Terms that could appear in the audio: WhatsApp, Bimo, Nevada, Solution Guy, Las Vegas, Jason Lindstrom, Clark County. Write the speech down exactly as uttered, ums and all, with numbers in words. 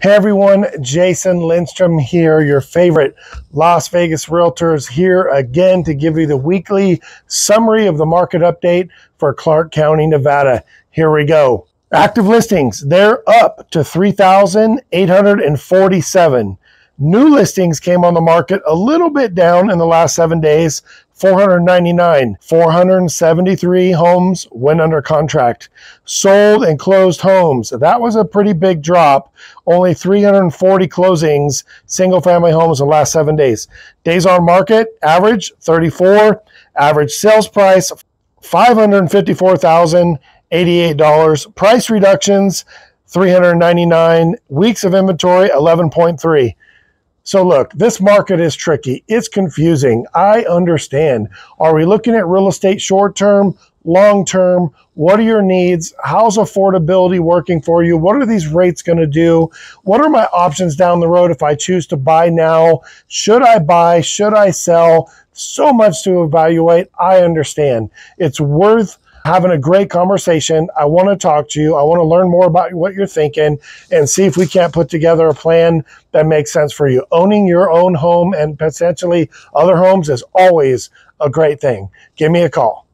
Hey everyone, Jason Lindstrom here, your favorite Las Vegas realtors, here again to give you the weekly summary of the market update for Clark County, Nevada. Here we go. Active listings, they're up to three thousand eight hundred forty-seven. New listings came on the market a little bit down in the last seven days, four hundred ninety-nine. four hundred seventy-three homes went under contract. Sold and closed homes, that was a pretty big drop. Only three hundred forty closings, single-family homes in the last seven days. Days on market, average thirty-four. Average sales price, five hundred fifty-four thousand eighty-eight dollars. Price reductions, three hundred ninety-nine. Weeks of inventory, eleven point three. So look, this market is tricky. It's confusing. I understand. Are we looking at real estate short-term, long-term? What are your needs? How's affordability working for you? What are these rates going to do? What are my options down the road if I choose to buy now? Should I buy? Should I sell? So much to evaluate. I understand. It's worth having a great conversation. I want to talk to you. I want to learn more about what you're thinking and see if we can't put together a plan that makes sense for you. Owning your own home and potentially other homes is always a great thing. Give me a call.